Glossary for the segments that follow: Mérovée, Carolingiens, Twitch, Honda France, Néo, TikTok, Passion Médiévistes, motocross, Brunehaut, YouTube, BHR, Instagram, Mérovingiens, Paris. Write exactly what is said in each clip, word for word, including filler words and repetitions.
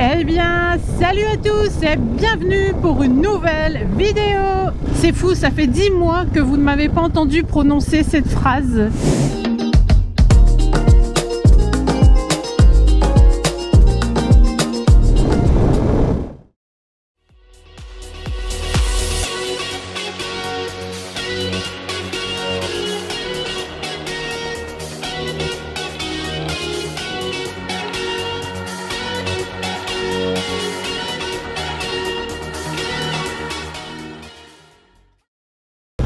Eh bien, salut à tous et bienvenue pour une nouvelle vidéo. C'est fou, ça fait dix mois que vous ne m'avez pas entendu prononcer cette phrase.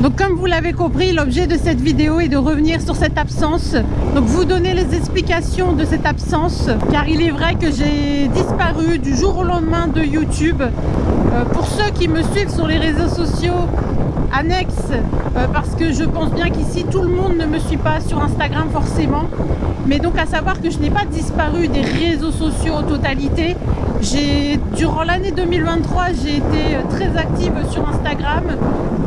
Donc comme vous l'avez compris, l'objet de cette vidéo est de revenir sur cette absence, donc vous donner les explications de cette absence, car il est vrai que j'ai disparu du jour au lendemain de YouTube. Euh, pour ceux qui me suivent sur les réseaux sociaux annexes, euh, parce que je pense bien qu'ici tout le monde ne me suit pas sur Instagram forcément, mais donc à savoir que je n'ai pas disparu des réseaux sociaux en totalité. J'ai, durant l'année deux mille vingt-trois, j'ai été très active sur Instagram,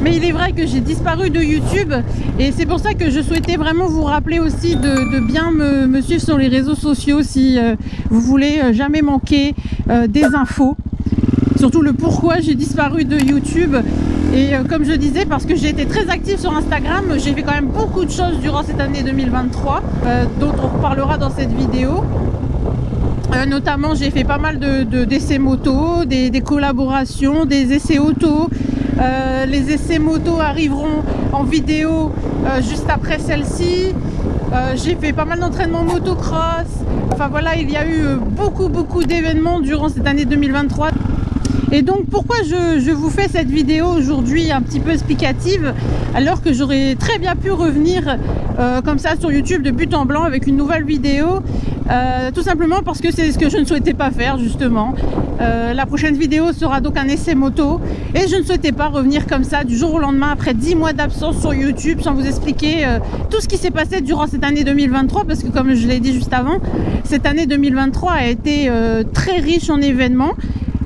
mais il est vrai que j'ai disparu de YouTube et c'est pour ça que je souhaitais vraiment vous rappeler aussi de, de bien me, me suivre sur les réseaux sociaux si euh, vous voulez jamais manquer euh, des infos, surtout le pourquoi j'ai disparu de YouTube. Et euh, comme je disais, parce que j'ai été très active sur Instagram, j'ai fait quand même beaucoup de choses durant cette année deux mille vingt-trois, euh, dont on reparlera dans cette vidéo. Euh, notamment, j'ai fait pas mal d'essais de, de, moto, des, des collaborations, des essais auto. Euh, les essais moto arriveront en vidéo euh, juste après celle-ci. Euh, j'ai fait pas mal d'entraînements motocross. Enfin voilà, il y a eu beaucoup, beaucoup d'événements durant cette année deux mille vingt-trois. Et donc pourquoi je, je vous fais cette vidéo aujourd'hui un petit peu explicative, alors que j'aurais très bien pu revenir euh, comme ça sur YouTube de but en blanc avec une nouvelle vidéo. Euh, tout simplement parce que c'est ce que je ne souhaitais pas faire justement. Euh, la prochaine vidéo sera donc un essai moto et je ne souhaitais pas revenir comme ça du jour au lendemain après dix mois d'absence sur YouTube sans vous expliquer euh, tout ce qui s'est passé durant cette année deux mille vingt-trois, parce que comme je l'ai dit juste avant, cette année deux mille vingt-trois a été euh, très riche en événements.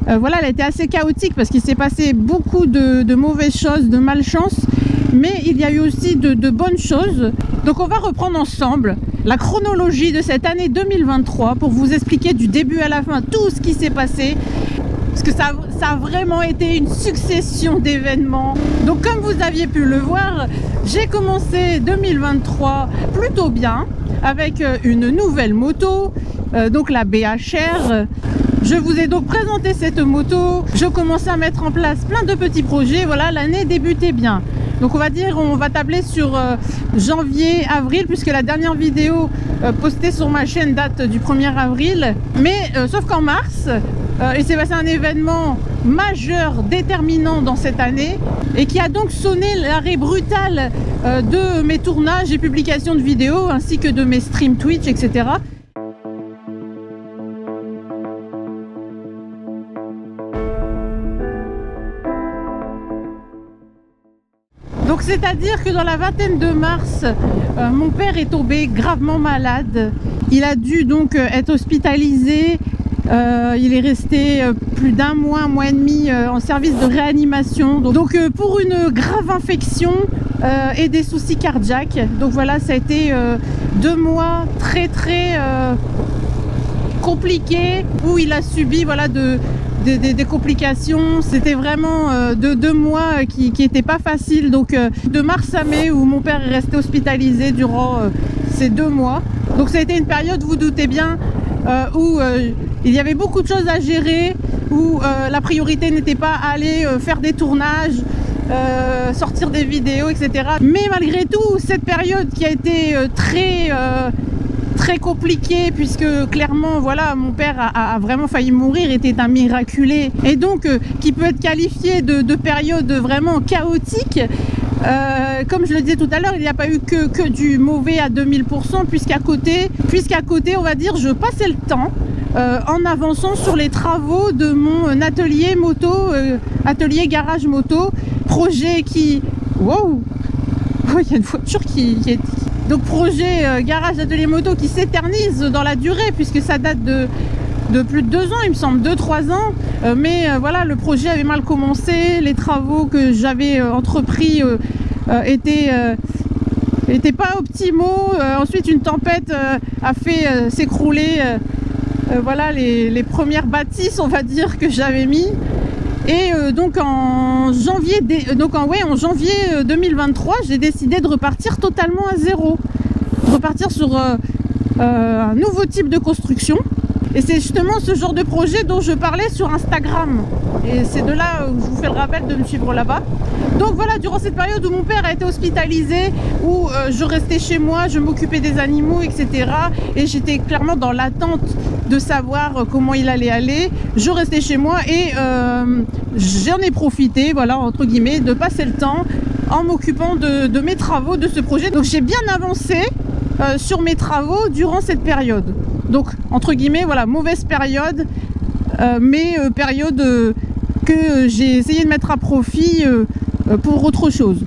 Euh, voilà, elle a été assez chaotique parce qu'il s'est passé beaucoup de, de mauvaises choses, de malchance, mais il y a eu aussi de, de bonnes choses. Donc on va reprendre ensemble la chronologie de cette année deux mille vingt-trois pour vous expliquer du début à la fin tout ce qui s'est passé, parce que ça, ça a vraiment été une succession d'événements. Donc comme vous aviez pu le voir, j'ai commencé deux mille vingt-trois plutôt bien avec une nouvelle moto, euh, donc la B H R. Je vous ai donc présenté cette moto, je commençais à mettre en place plein de petits projets, voilà, l'année débutait bien. Donc on va dire, on va tabler sur euh, janvier, avril, puisque la dernière vidéo euh, postée sur ma chaîne date du premier avril. Mais euh, sauf qu'en mars, euh, il s'est passé un événement majeur, déterminant dans cette année, et qui a donc sonné l'arrêt brutal euh, de mes tournages et publications de vidéos, ainsi que de mes streams Twitch, et cetera. Donc c'est-à-dire que dans la vingtaine de mars, euh, mon père est tombé gravement malade. Il a dû donc être hospitalisé. Euh, il est resté plus d'un mois, un mois et demi euh, en service de réanimation. Donc, donc euh, pour une grave infection euh, et des soucis cardiaques. Donc voilà, ça a été euh, deux mois très très euh, compliqués où il a subi voilà de... Des, des, des complications. C'était vraiment euh, de deux mois qui n'étaient pas faciles, donc euh, de mars à mai où mon père est resté hospitalisé durant euh, ces deux mois. Donc ça a été une période, vous doutez bien, euh, où euh, il y avait beaucoup de choses à gérer, où euh, la priorité n'était pas à aller euh, faire des tournages, euh, sortir des vidéos, et cetera. Mais malgré tout, cette période qui a été euh, très... Euh, très compliqué, puisque clairement voilà mon père a, a vraiment failli mourir, était un miraculé, et donc euh, qui peut être qualifié de, de période vraiment chaotique. Euh, comme je le disais tout à l'heure, il n'y a pas eu que, que du mauvais à deux mille pour cent, puisqu'à côté, puisqu'à côté on va dire je passais le temps euh, en avançant sur les travaux de mon atelier moto, euh, atelier garage moto, projet qui... Wow, oh, il y a une voiture qui, qui est... Donc projet euh, garage atelier moto qui s'éternise dans la durée, puisque ça date de, de plus de deux ans, il me semble, deux trois ans. Euh, mais euh, voilà, le projet avait mal commencé, les travaux que j'avais euh, entrepris euh, euh, étaient, euh, étaient pas optimaux. Euh, ensuite, une tempête euh, a fait euh, s'écrouler euh, euh, voilà les, les premières bâtisses, on va dire, que j'avais mis. Et euh, donc en janvier, donc en, ouais, en janvier deux mille vingt-trois, j'ai décidé de repartir totalement à zéro, de repartir sur euh, euh, un nouveau type de construction. Et c'est justement ce genre de projet dont je parlais sur Instagram. Et c'est de là où je vous fais le rappel de me suivre là-bas. Donc voilà, durant cette période où mon père a été hospitalisé, où euh, je restais chez moi, je m'occupais des animaux, et cetera. Et j'étais clairement dans l'attente de savoir comment il allait aller. Je restais chez moi et euh, j'en ai profité, voilà, entre guillemets, de passer le temps en m'occupant de, de mes travaux, de ce projet. Donc j'ai bien avancé euh, sur mes travaux durant cette période. Donc entre guillemets, voilà, mauvaise période, euh, mais euh, période euh, que j'ai essayé de mettre à profit euh, euh, pour autre chose.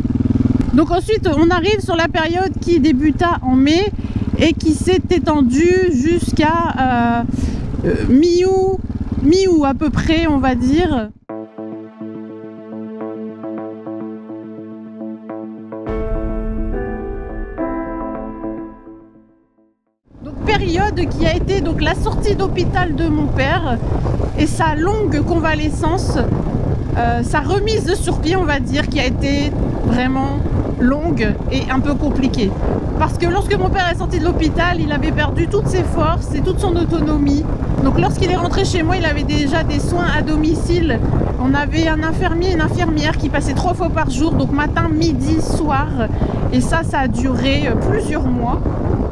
Donc ensuite on arrive sur la période qui débuta en mai et qui s'est étendue jusqu'à euh, euh, mi-août, mi-août à peu près, on va dire. Qui a été donc la sortie d'hôpital de mon père et sa longue convalescence, euh, sa remise sur pied, on va dire, qui a été vraiment longue et un peu compliquée. Parce que lorsque mon père est sorti de l'hôpital, il avait perdu toutes ses forces et toute son autonomie. Donc lorsqu'il est rentré chez moi, il avait déjà des soins à domicile. On avait un infirmier et une infirmière qui passaient trois fois par jour, donc matin, midi, soir. Et ça, ça a duré plusieurs mois.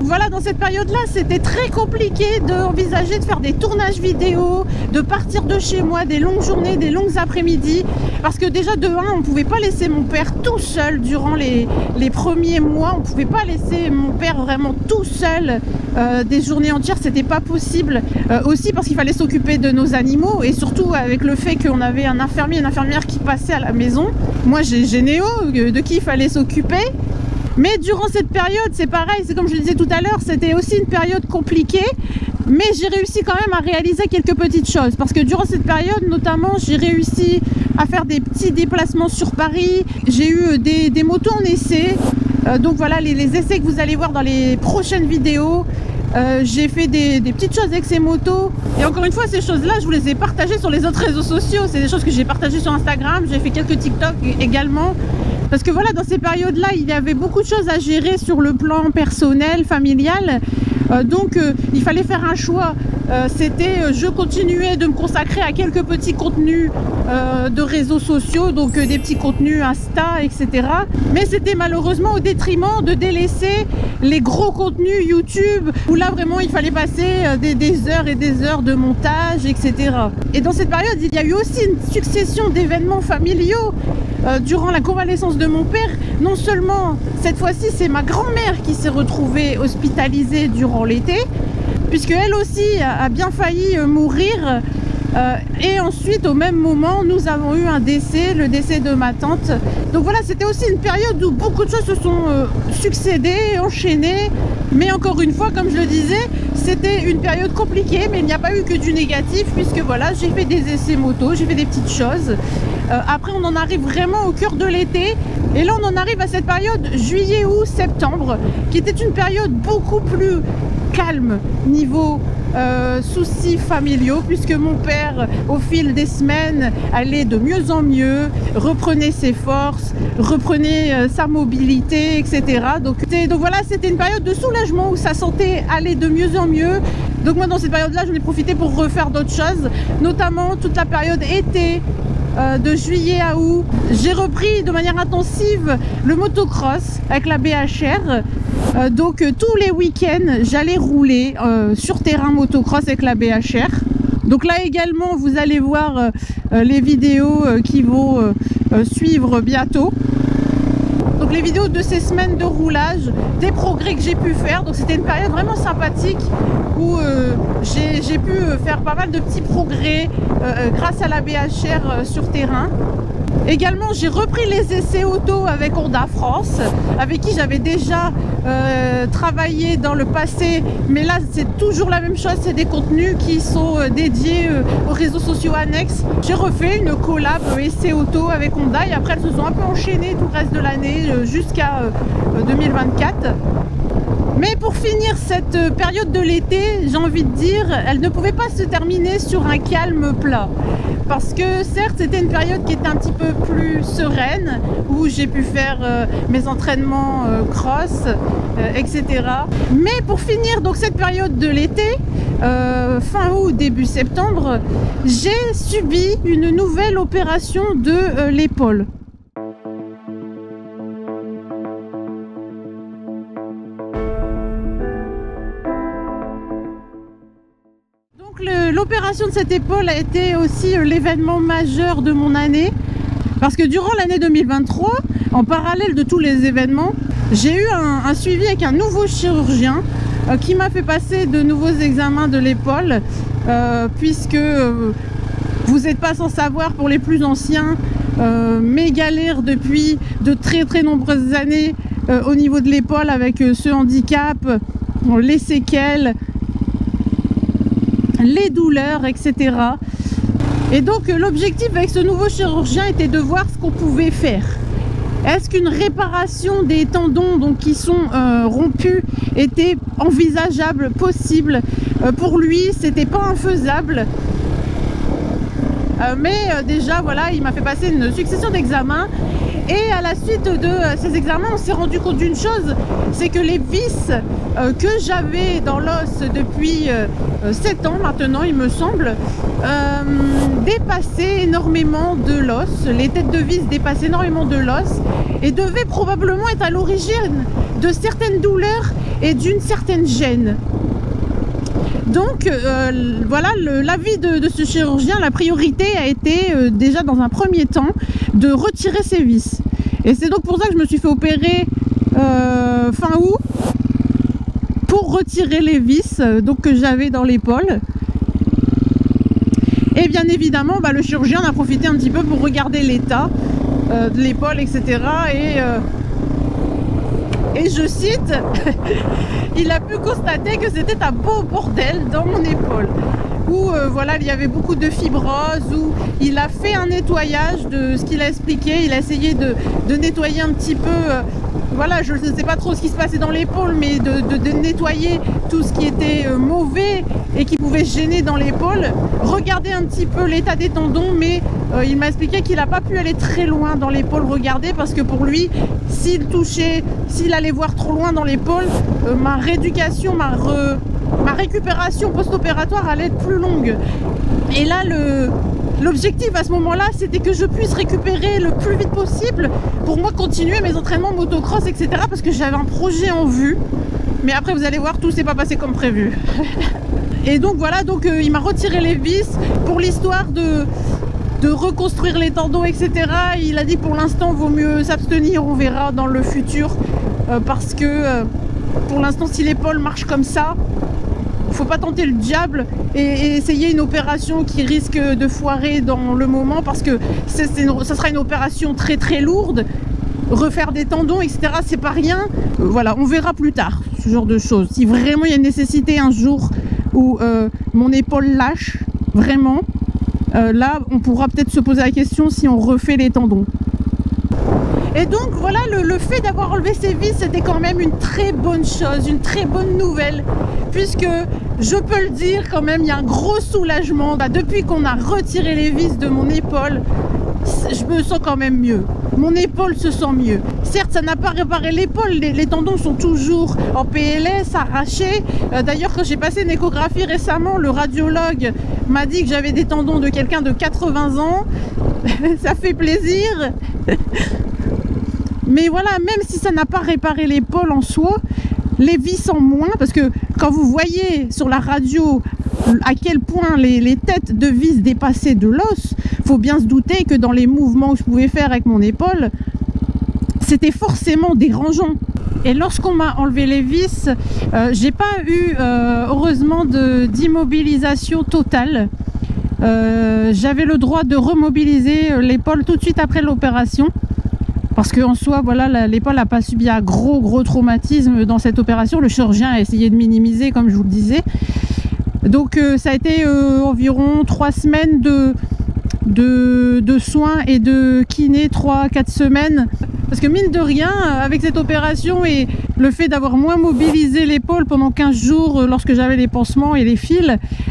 Voilà, dans cette période-là, c'était très compliqué d'envisager de faire des tournages vidéo, de partir de chez moi, des longues journées, des longues après-midi. Parce que déjà, de un, on ne pouvait pas laisser mon père tout seul durant les, les premiers mois. On ne pouvait pas laisser mon père vraiment tout seul euh, des journées entières. C'était pas possible. Euh, aussi parce qu'il fallait s'occuper de nos animaux. Et surtout avec le fait qu'on avait un infirmier et une infirmière qui passaient à la maison. Moi, j'ai Néo, de qui il fallait s'occuper. Mais durant cette période, c'est pareil, c'est comme je le disais tout à l'heure, c'était aussi une période compliquée, mais j'ai réussi quand même à réaliser quelques petites choses. Parce que durant cette période, notamment, j'ai réussi à faire des petits déplacements sur Paris, j'ai eu des, des motos en essai, euh, donc voilà, les, les essais que vous allez voir dans les prochaines vidéos. Euh, j'ai fait des, des petites choses avec ces motos et encore une fois ces choses là je vous les ai partagées sur les autres réseaux sociaux. C'est des choses que j'ai partagées sur Instagram, j'ai fait quelques TikTok également, parce que voilà, dans ces périodes là il y avait beaucoup de choses à gérer sur le plan personnel, familial, euh, donc euh, il fallait faire un choix. Euh, c'était euh, je continuais de me consacrer à quelques petits contenus euh, de réseaux sociaux, donc euh, des petits contenus Insta, et cetera. Mais c'était malheureusement au détriment de délaisser les gros contenus YouTube, où là vraiment il fallait passer euh, des, des heures et des heures de montage, et cetera. Et dans cette période, il y a eu aussi une succession d'événements familiaux euh, durant la convalescence de mon père. Non seulement, cette fois-ci, c'est ma grand-mère qui s'est retrouvée hospitalisée durant l'été, puisque elle aussi a bien failli mourir. Euh, et ensuite, au même moment, nous avons eu un décès, le décès de ma tante. Donc voilà, c'était aussi une période où beaucoup de choses se sont euh, succédées, enchaînées. Mais encore une fois, comme je le disais, c'était une période compliquée, mais il n'y a pas eu que du négatif, puisque voilà, j'ai fait des essais moto, j'ai fait des petites choses. Euh, après, on en arrive vraiment au cœur de l'été. Et là, on en arrive à cette période juillet, août, septembre, qui était une période beaucoup plus calme niveau euh, soucis familiaux, puisque mon père, au fil des semaines, allait de mieux en mieux, reprenait ses forces, reprenait euh, sa mobilité, et cetera. Donc, donc voilà, c'était une période de soulagement où sa santé allait de mieux en mieux. Donc moi, dans cette période-là, j'en ai profité pour refaire d'autres choses, notamment toute la période été, Euh, de juillet à août. J'ai repris de manière intensive le motocross avec la B H R. Euh, donc euh, tous les week-ends, j'allais rouler euh, sur terrain motocross avec la B H R. Donc là également, vous allez voir euh, les vidéos euh, qui vont euh, euh, suivre bientôt. Donc les vidéos de ces semaines de roulage, des progrès que j'ai pu faire. Donc c'était une période vraiment sympathique où euh, j'ai pu faire pas mal de petits progrès euh, grâce à la B H R sur terrain. Également, j'ai repris les essais auto avec Honda France, avec qui j'avais déjà euh, travaillé dans le passé. Mais là, c'est toujours la même chose, c'est des contenus qui sont dédiés euh, aux réseaux sociaux annexes. J'ai refait une collab essais auto avec Honda et après, elles se sont un peu enchaînées tout le reste de l'année jusqu'à euh, deux mille vingt-quatre. Mais pour finir cette période de l'été, j'ai envie de dire, elle ne pouvait pas se terminer sur un calme plat. Parce que certes, c'était une période qui était un petit peu plus sereine, où j'ai pu faire euh, mes entraînements euh, cross, euh, et cetera. Mais pour finir donc cette période de l'été, euh, fin août, début septembre, j'ai subi une nouvelle opération de euh, l'épaule. L'opération de cette épaule a été aussi l'événement majeur de mon année, parce que durant l'année deux mille vingt-trois, en parallèle de tous les événements, j'ai eu un, un suivi avec un nouveau chirurgien euh, qui m'a fait passer de nouveaux examens de l'épaule, euh, puisque euh, vous n'êtes pas sans savoir pour les plus anciens euh, mes galères depuis de très très nombreuses années euh, au niveau de l'épaule avec euh, ce handicap, bon, les séquelles, les douleurs, et cetera. Et donc l'objectif avec ce nouveau chirurgien était de voir ce qu'on pouvait faire. Est-ce qu'une réparation des tendons donc, qui sont euh, rompus était envisageable, possible? euh, Pour lui, c'était pas infaisable. Euh, mais euh, déjà, voilà, il m'a fait passer une succession d'examens. Et à la suite de euh, ces examens, on s'est rendu compte d'une chose, c'est que les vis euh, que j'avais dans l'os depuis euh, sept ans maintenant, il me semble, euh, dépassaient énormément de l'os. Les têtes de vis dépassaient énormément de l'os et devaient probablement être à l'origine de certaines douleurs et d'une certaine gêne. Donc euh, voilà, l'avis de, de ce chirurgien, la priorité a été euh, déjà dans un premier temps de retirer ses vis. Et c'est donc pour ça que je me suis fait opérer euh, fin août pour retirer les vis euh, donc, que j'avais dans l'épaule. Et bien évidemment, bah, le chirurgien en a profité un petit peu pour regarder l'état euh, de l'épaule, et cetera. Et, euh, Et je cite, il a pu constater que c'était un beau bordel dans mon épaule, où euh, voilà, il y avait beaucoup de fibrose, où il a fait un nettoyage de ce qu'il a expliqué, il a essayé de, de nettoyer un petit peu, euh, voilà, je ne sais pas trop ce qui se passait dans l'épaule, mais de, de, de nettoyer tout ce qui était euh, mauvais et qui pouvait gêner dans l'épaule, regarder un petit peu l'état des tendons, mais Euh, il m'a expliqué qu'il n'a pas pu aller très loin dans l'épaule regarder, parce que pour lui, s'il touchait, s'il allait voir trop loin dans l'épaule, euh, ma rééducation, ma, re... ma récupération post-opératoire allait être plus longue. Et là, le... l'objectif à ce moment-là, c'était que je puisse récupérer le plus vite possible pour moi continuer mes entraînements motocross, et cetera. Parce que j'avais un projet en vue. Mais après, vous allez voir, tout s'est pas passé comme prévu. Et donc voilà, donc, euh, il m'a retiré les vis pour l'histoire de... de reconstruire les tendons, et cetera. Il a dit pour l'instant vaut mieux s'abstenir, on verra dans le futur, euh, parce que euh, pour l'instant si l'épaule marche comme ça, faut pas tenter le diable et, et essayer une opération qui risque de foirer dans le moment, parce que c'est, c'est une, ça sera une opération très très lourde, refaire des tendons, et cetera. C'est pas rien, euh, voilà, on verra plus tard ce genre de choses. Si vraiment il y a une nécessité un jour où euh, mon épaule lâche, vraiment, Euh, là, on pourra peut-être se poser la question si on refait les tendons. Et donc, voilà, le, le fait d'avoir enlevé ces vis, c'était quand même une très bonne chose, une très bonne nouvelle, puisque, je peux le dire quand même, il y a un gros soulagement. Bah, depuis qu'on a retiré les vis de mon épaule, je me sens quand même mieux. Mon épaule se sent mieux. Certes, ça n'a pas réparé l'épaule, les, les tendons sont toujours en P L S, arrachés. Euh, D'ailleurs, quand j'ai passé une échographie récemment, le radiologue m'a dit que j'avais des tendons de quelqu'un de quatre-vingts ans. Ça fait plaisir. Mais voilà, même si ça n'a pas réparé l'épaule en soi, les vis en moins, parce que quand vous voyez sur la radio à quel point les, les têtes de vis dépassaient de l'os, faut bien se douter que dans les mouvements que je pouvais faire avec mon épaule, c'était forcément dérangeant. Et lorsqu'on m'a enlevé les vis, euh, j'ai pas eu euh, heureusement d'immobilisation totale. Euh, J'avais le droit de remobiliser l'épaule tout de suite après l'opération, parce qu'en soi, voilà, l'épaule n'a pas subi un gros gros traumatisme dans cette opération. Le chirurgien a essayé de minimiser, comme je vous le disais. Donc euh, ça a été euh, environ trois semaines de, de, de soins et de kiné, trois à quatre semaines Parce que mine de rien, avec cette opération et le fait d'avoir moins mobilisé l'épaule pendant quinze jours lorsque j'avais les pansements et les fils,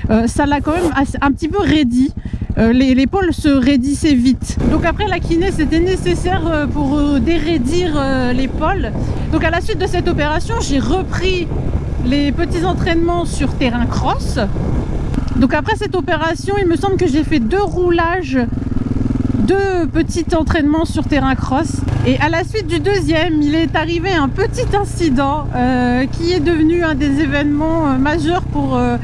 euh, ça l'a quand même un petit peu raidi. Euh, l'épaule se raidissait vite. Donc après la kiné, c'était nécessaire pour euh, déraidir euh, l'épaule. Donc à la suite de cette opération, j'ai repris les petits entraînements sur terrain cross. Donc après cette opération, il me semble que j'ai fait deux roulages, deux petits entraînements sur terrain cross. Et à la suite du deuxième, il est arrivé un petit incident euh, qui est devenu un des événements euh, majeurs pour euh,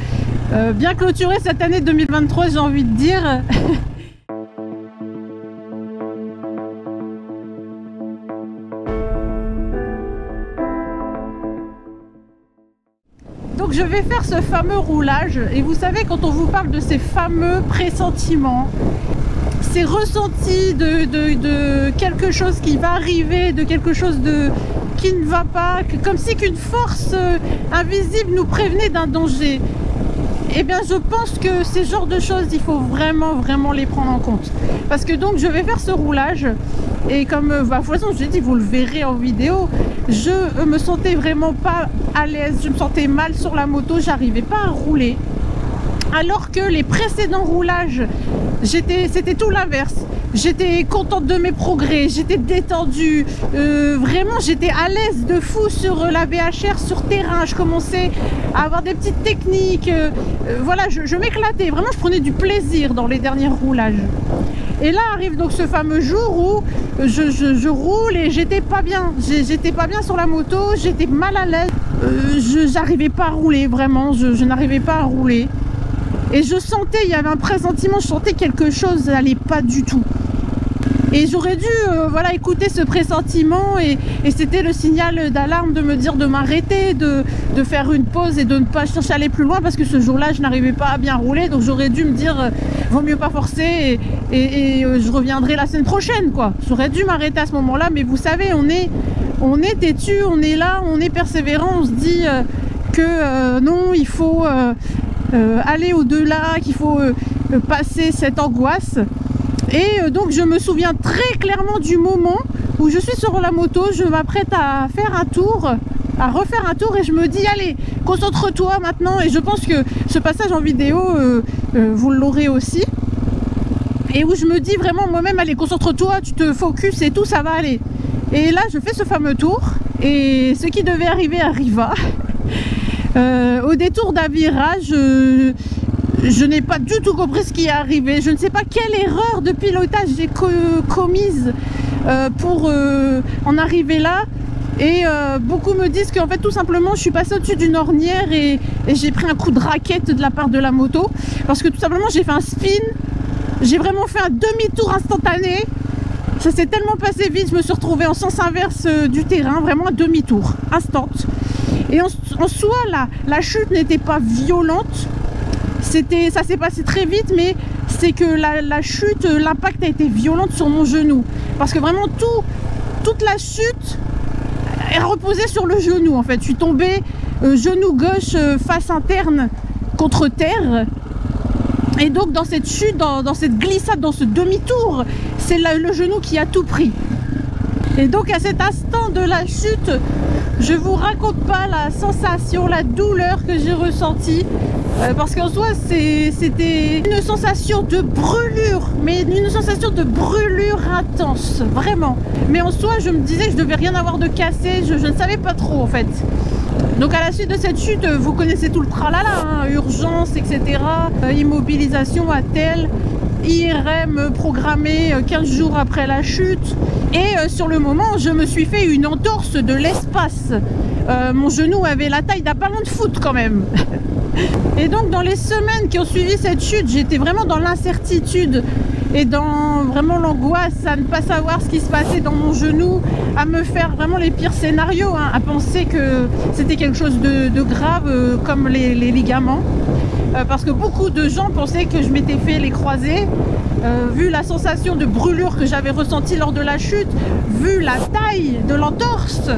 euh, bien clôturer cette année deux mille vingt-trois, j'ai envie de dire. Donc je vais faire ce fameux roulage et vous savez, quand on vous parle de ces fameux pressentiments, ces ressentis de, de, de quelque chose qui va arriver, de quelque chose de, qui ne va pas, comme si qu'une force invisible nous prévenait d'un danger. Eh bien je pense que ces genres de choses, il faut vraiment vraiment les prendre en compte. Parce que donc je vais faire ce roulage et comme bah, de toute façon j'ai dit, vous le verrez en vidéo, je me sentais vraiment pas à l'aise, je me sentais mal sur la moto, j'arrivais pas à rouler. Alors que les précédents roulages, c'était tout l'inverse. J'étais contente de mes progrès, j'étais détendue, euh, vraiment j'étais à l'aise de fou sur la B H R, sur terrain. Je commençais à avoir des petites techniques, euh, voilà, je, je m'éclatais, vraiment je prenais du plaisir dans les derniers roulages. Et là arrive donc ce fameux jour où je, je, je roule et j'étais pas bien, j'étais pas bien sur la moto, j'étais mal à l'aise, euh, je n'arrivais pas à rouler, vraiment, je, je n'arrivais pas à rouler. Et je sentais, il y avait un pressentiment, je sentais quelque chose n'allait pas du tout. Et j'aurais dû euh, voilà, écouter ce pressentiment et, et c'était le signal d'alarme de me dire de m'arrêter, de, de faire une pause et de ne pas chercher à aller plus loin parce que ce jour-là, je n'arrivais pas à bien rouler. Donc j'aurais dû me dire, euh, vaut mieux pas forcer et, et, et euh, je reviendrai la semaine prochaine, quoi. J'aurais dû m'arrêter à ce moment-là, mais vous savez, on est, on est têtu, on est là, on est persévérant, on se dit euh, que euh, non, il faut... Euh, Euh, aller au-delà, qu'il faut euh, euh, passer cette angoisse. Et euh, donc je me souviens très clairement du moment où je suis sur la moto, je m'apprête à faire un tour, à refaire un tour et je me dis allez, concentre-toi maintenant. Et je pense que ce passage en vidéo, euh, euh, vous l'aurez aussi. Et où je me dis vraiment moi-même, allez, concentre-toi, tu te focus et tout, ça va aller. Et là je fais ce fameux tour et ce qui devait arriver arriva. Euh, au détour d'un virage, je, je n'ai pas du tout compris ce qui est arrivé. Je ne sais pas quelle erreur de pilotage j'ai co commise euh, pour euh, en arriver là. Et euh, beaucoup me disent qu'en fait tout simplement je suis passée au-dessus d'une ornière et, et j'ai pris un coup de raquette de la part de la moto. Parce que tout simplement j'ai fait un spin, j'ai vraiment fait un demi-tour instantané. Ça s'est tellement passé vite, je me suis retrouvée en sens inverse du terrain, vraiment un demi-tour, instant. Et en, en soi, la, la chute n'était pas violente, c'était, ça s'est passé très vite, mais c'est que la, la chute, l'impact a été violent sur mon genou. Parce que vraiment, tout, toute la chute est reposée sur le genou, en fait. Je suis tombée, euh, genou gauche, euh, face interne, contre terre. Et donc, dans cette chute, dans, dans cette glissade, dans ce demi-tour, c'est le genou qui a tout pris. Et donc, à cet instant de la chute, je vous raconte pas la sensation, la douleur que j'ai ressentie euh, parce qu'en soi c'était une sensation de brûlure, mais une sensation de brûlure intense, vraiment. Mais en soi je me disais que je devais rien avoir de cassé, je, je ne savais pas trop en fait. Donc à la suite de cette chute, vous connaissez tout le tralala, hein, urgence, et cetera, euh, immobilisation à tel, I R M programmé quinze jours après la chute. Et euh, sur le moment, je me suis fait une entorse de l'espace. Euh, mon genou avait la taille d'un ballon de foot quand même. Et donc dans les semaines qui ont suivi cette chute, j'étais vraiment dans l'incertitude et dans vraiment l'angoisse à ne pas savoir ce qui se passait dans mon genou, à me faire vraiment les pires scénarios, hein, à penser que c'était quelque chose de, de grave euh, comme les, les ligaments. Euh, parce que beaucoup de gens pensaient que je m'étais fait les croisés, euh, vu la sensation de brûlure que j'avais ressentie lors de la chute, vu la taille de l'entorse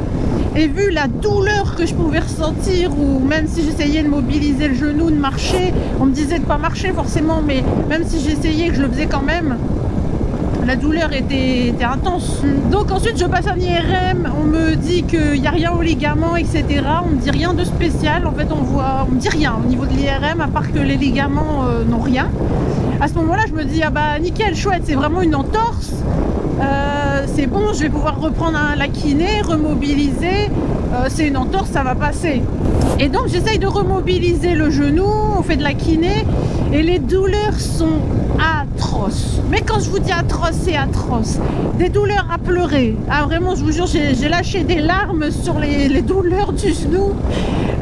et vu la douleur que je pouvais ressentir, ou même si j'essayais de mobiliser le genou, de marcher, on me disait de ne pas marcher forcément, mais même si j'essayais, que je le faisais quand même, la douleur était, était intense. Donc ensuite je passe un I R M, on me dit qu'il n'y a rien au ligament, et cetera. On me dit rien de spécial, en fait on voit, on me dit rien au niveau de l'I R M à part que les ligaments euh, n'ont rien. À ce moment-là je me dis ah bah nickel, chouette, c'est vraiment une entorse, euh, c'est bon, je vais pouvoir reprendre un, la kiné, remobiliser, euh, c'est une entorse, ça va passer. Et donc j'essaye de remobiliser le genou, on fait de la kiné et les douleurs sont atroces. Mais quand je vous dis atroce, c'est atroce. Des douleurs à pleurer. Ah vraiment, je vous jure, j'ai lâché des larmes sur les, les douleurs du genou.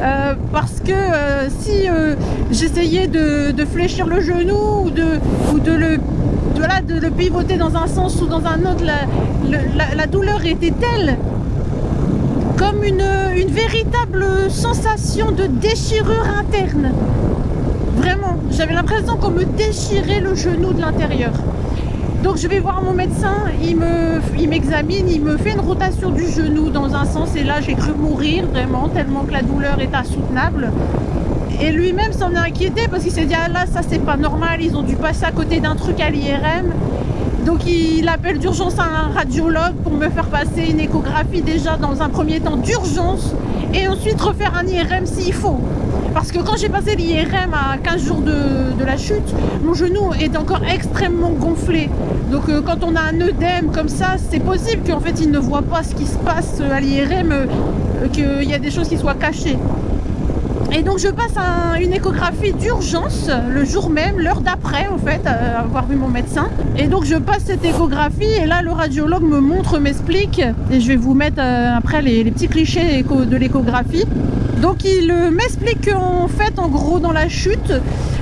Euh, parce que euh, si euh, j'essayais de, de fléchir le genou ou de, ou de le... De, voilà, de le pivoter dans un sens ou dans un autre, la, la, la douleur était telle comme une, une véritable sensation de déchirure interne. Vraiment, j'avais l'impression qu'on me déchirait le genou de l'intérieur. Donc je vais voir mon médecin, il me, il m'examine, il me fait une rotation du genou dans un sens et là j'ai cru mourir vraiment tellement que la douleur est insoutenable. Et lui-même s'en est inquiété parce qu'il s'est dit ah là ça c'est pas normal, ils ont dû passer à côté d'un truc à l'I R M. Donc il appelle d'urgence un radiologue pour me faire passer une échographie déjà dans un premier temps d'urgence et ensuite refaire un I R M s'il faut. Parce que quand j'ai passé l'I R M à quinze jours de, de la chute, mon genou est encore extrêmement gonflé. Donc euh, quand on a un œdème comme ça, c'est possible qu'en fait il ne voit pas ce qui se passe à l'I R M, euh, qu'il y a des choses qui soient cachées. Et donc je passe un, une échographie d'urgence le jour même, l'heure d'après en fait, euh, avoir vu mon médecin. Et donc je passe cette échographie et là le radiologue me montre, m'explique. Et je vais vous mettre euh, après les, les petits clichés de l'échographie. Donc il m'explique qu'en fait, en gros, dans la chute,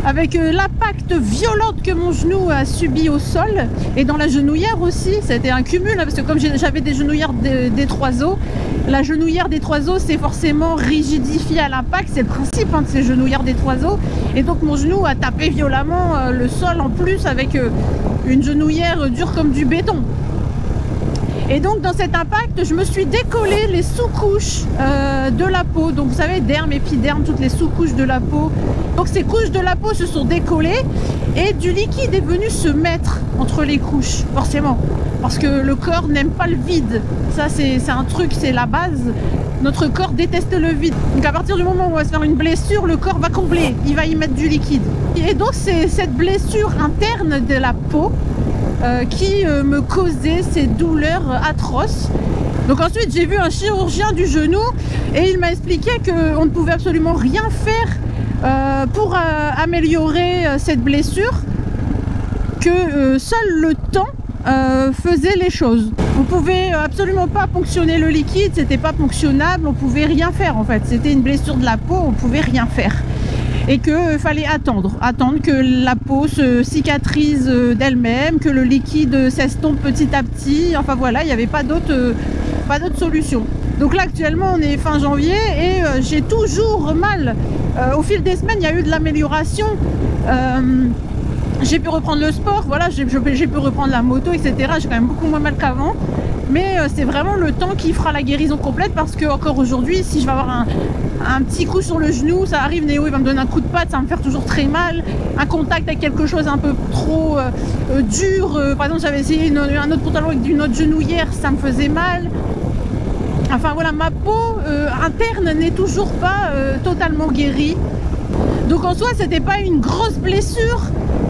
avec l'impact violent que mon genou a subi au sol, et dans la genouillère aussi, c'était un cumul, parce que comme j'avais des genouillères des trois os, la genouillère des trois os s'est forcément rigidifiée à l'impact, c'est le principe hein, de ces genouillères des trois os, et donc mon genou a tapé violemment euh, le sol en plus avec euh, une genouillère dure comme du béton. Et donc dans cet impact, je me suis décollé les sous-couches euh, de la peau. Donc vous savez, derme, épiderme, toutes les sous-couches de la peau. Donc ces couches de la peau se sont décollées et du liquide est venu se mettre entre les couches, forcément. Parce que le corps n'aime pas le vide. Ça c'est un truc, c'est la base. Notre corps déteste le vide. Donc à partir du moment où on va se faire une blessure, le corps va combler, il va y mettre du liquide. Et donc c'est cette blessure interne de la peau Euh, qui euh, me causait ces douleurs euh, atroces. Donc ensuite j'ai vu un chirurgien du genou et il m'a expliqué qu'on ne pouvait absolument rien faire euh, pour euh, améliorer euh, cette blessure, que euh, seul le temps euh, faisait les choses. On pouvait absolument pas ponctionner le liquide, c'était pas ponctionnable, on pouvait rien faire en fait, c'était une blessure de la peau, on pouvait rien faire. Et qu'il euh, fallait attendre, attendre que la peau se cicatrise euh, d'elle-même, que le liquide euh, s'estompe petit à petit, enfin voilà, il n'y avait pas d'autre euh, pas d'autre solution. Donc là actuellement on est fin janvier et euh, j'ai toujours mal. Euh, au fil des semaines il y a eu de l'amélioration, euh, j'ai pu reprendre le sport, voilà, j'ai pu reprendre la moto, et cetera. J'ai quand même beaucoup moins mal qu'avant. Mais c'est vraiment le temps qui fera la guérison complète, parce que encore aujourd'hui, si je vais avoir un, un petit coup sur le genou, ça arrive, Néo il va me donner un coup de patte, ça va me faire toujours très mal. Un contact avec quelque chose un peu trop euh, dur, euh, par exemple j'avais essayé une, un autre pantalon avec une autre genouillère, ça me faisait mal. Enfin voilà, ma peau euh, interne n'est toujours pas euh, totalement guérie. Donc en soi, c'était pas une grosse blessure,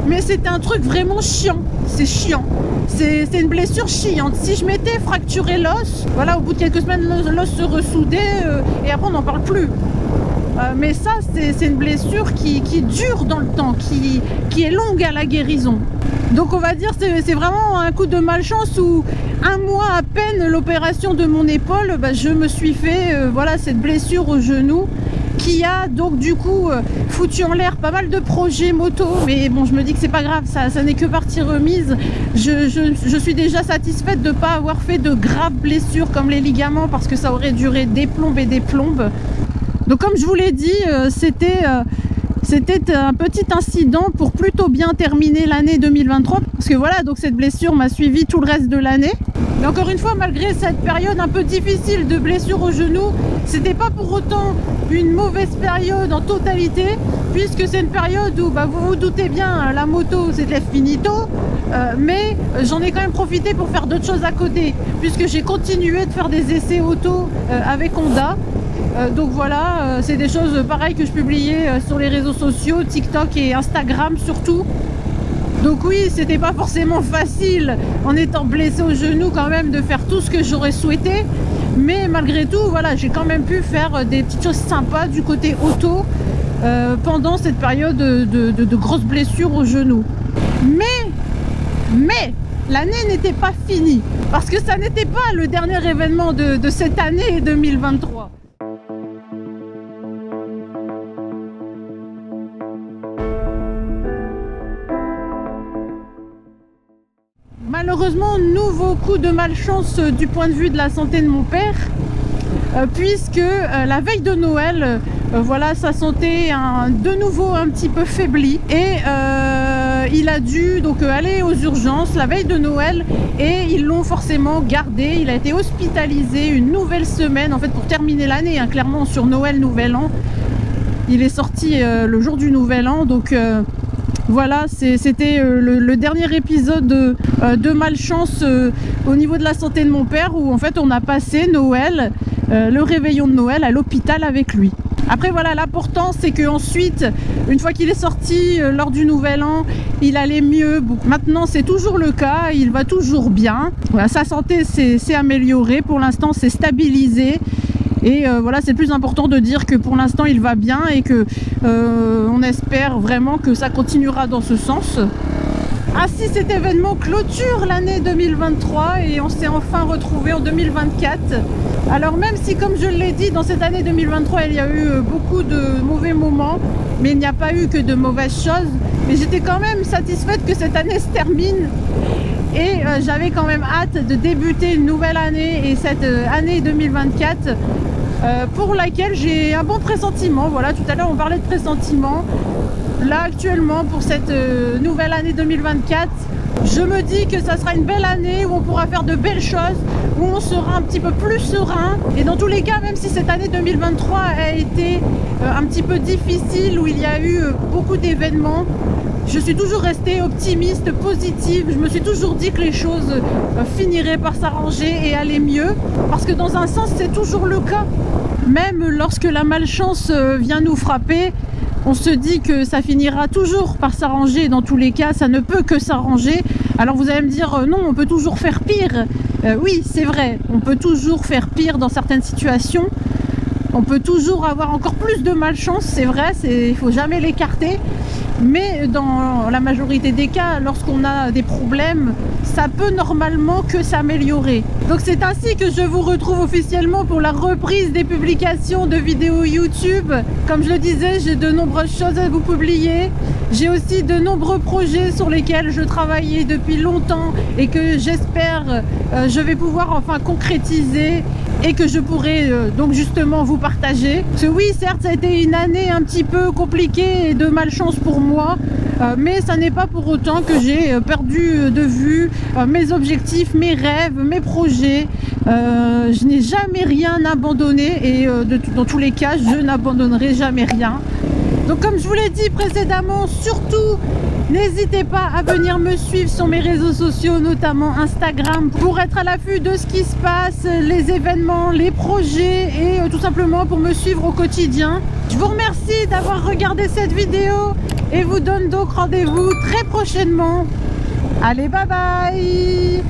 mais c'était un truc vraiment chiant, c'est chiant. C'est une blessure chiante. Si je m'étais fracturé l'os, voilà, au bout de quelques semaines, l'os se ressoudait euh, et après on n'en parle plus. Euh, mais ça, c'est une blessure qui, qui dure dans le temps, qui, qui est longue à la guérison. Donc on va dire que c'est vraiment un coup de malchance où un mois à peine l'opération de mon épaule, bah, je me suis fait euh, voilà, cette blessure au genou, qui a donc du coup foutu en l'air pas mal de projets moto, mais bon je me dis que c'est pas grave, ça, ça n'est que partie remise. Je, je, je suis déjà satisfaite de ne pas avoir fait de graves blessures comme les ligaments, parce que ça aurait duré des plombes et des plombes. Donc comme je vous l'ai dit, c'était c'était un petit incident pour plutôt bien terminer l'année deux mille vingt-trois, parce que voilà, donc cette blessure m'a suivi tout le reste de l'année. Mais encore une fois, malgré cette période un peu difficile de blessure au genou, c'était pas pour autant une mauvaise période en totalité. puisque c'est une période où, bah, vous vous doutez bien, la moto c'était finito, euh, mais j'en ai quand même profité pour faire d'autres choses à côté, puisque j'ai continué de faire des essais auto euh, avec Honda. Euh, donc voilà, euh, c'est des choses euh, pareilles que je publiais euh, sur les réseaux sociaux, TikTok et Instagram surtout. Donc oui, c'était pas forcément facile en étant blessée au genou quand même de faire tout ce que j'aurais souhaité, mais malgré tout, voilà, j'ai quand même pu faire des petites choses sympas du côté auto euh, pendant cette période de, de, de, de grosses blessures au genou. Mais, mais l'année n'était pas finie, parce que ça n'était pas le dernier événement de, de cette année deux mille vingt-trois. Malheureusement, nouveau coup de malchance du point de vue de la santé de mon père, euh, puisque euh, la veille de Noël, euh, voilà, sa santé a de nouveau un petit peu faiblie et euh, il a dû donc aller aux urgences la veille de Noël et ils l'ont forcément gardé. Il a été hospitalisé une nouvelle semaine, en fait, pour terminer l'année, hein, clairement sur Noël, Nouvel An. Il est sorti euh, le jour du Nouvel An, donc... Euh, Voilà, c'était le, le dernier épisode de, de malchance au niveau de la santé de mon père, où en fait on a passé Noël, le réveillon de Noël à l'hôpital avec lui. Après voilà, l'important c'est qu'ensuite, une fois qu'il est sorti lors du Nouvel An, il allait mieux. Bon, maintenant c'est toujours le cas, il va toujours bien. Voilà, sa santé s'est améliorée, pour l'instant c'est stabilisé. Et euh, voilà, c'est le plus important de dire que pour l'instant il va bien et que euh, on espère vraiment que ça continuera dans ce sens. Ainsi, cet événement clôture l'année deux mille vingt-trois et on s'est enfin retrouvé en deux mille vingt-quatre. Alors même si, comme je l'ai dit, dans cette année deux mille vingt-trois il y a eu beaucoup de mauvais moments, mais il n'y a pas eu que de mauvaises choses, mais j'étais quand même satisfaite que cette année se termine. Et euh, j'avais quand même hâte de débuter une nouvelle année et cette euh, année deux mille vingt-quatre euh, pour laquelle j'ai un bon pressentiment. Voilà, tout à l'heure on parlait de pressentiment. Là actuellement pour cette euh, nouvelle année deux mille vingt-quatre, je me dis que ça sera une belle année où on pourra faire de belles choses, où on sera un petit peu plus serein. Et dans tous les cas, même si cette année deux mille vingt-trois a été euh, un petit peu difficile, où il y a eu euh, beaucoup d'événements, je suis toujours restée optimiste, positive. Je me suis toujours dit que les choses finiraient par s'arranger et aller mieux. Parce que dans un sens, c'est toujours le cas. Même lorsque la malchance vient nous frapper, on se dit que ça finira toujours par s'arranger. Dans tous les cas, ça ne peut que s'arranger. Alors vous allez me dire, non, on peut toujours faire pire. Euh, oui, c'est vrai, on peut toujours faire pire dans certaines situations. On peut toujours avoir encore plus de malchance, c'est vrai, il ne faut jamais l'écarter. Mais dans la majorité des cas, lorsqu'on a des problèmes, ça peut normalement que s'améliorer. Donc c'est ainsi que je vous retrouve officiellement pour la reprise des publications de vidéos YouTube. Comme je le disais, j'ai de nombreuses choses à vous publier. J'ai aussi de nombreux projets sur lesquels je travaillais depuis longtemps et que j'espère euh, je vais pouvoir enfin concrétiser et que je pourrai euh, donc justement vous partager. Parce que oui, certes, ça a été une année un petit peu compliquée et de malchance pour moi, euh, mais ça n'est pas pour autant que j'ai perdu de vue euh, mes objectifs, mes rêves, mes projets. Euh, je n'ai jamais rien abandonné et euh, de dans tous les cas, je n'abandonnerai jamais rien. Donc comme je vous l'ai dit précédemment, surtout n'hésitez pas à venir me suivre sur mes réseaux sociaux, notamment Instagram, pour être à l'affût de ce qui se passe, les événements, les projets et euh, tout simplement pour me suivre au quotidien. Je vous remercie d'avoir regardé cette vidéo et vous donne donc rendez-vous très prochainement. Allez, bye bye!